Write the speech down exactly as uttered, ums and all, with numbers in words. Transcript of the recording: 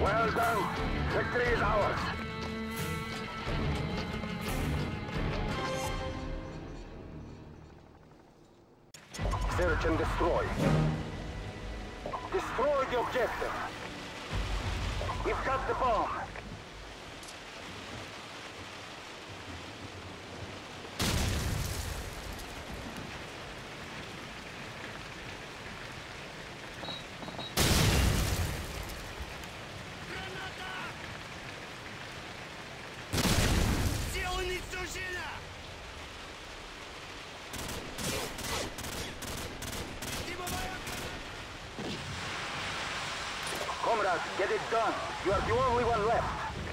Well done. Victory is ours. Search and destroy. Destroy the objective. We've got the bomb. Comrades, get it done. You are the only one left.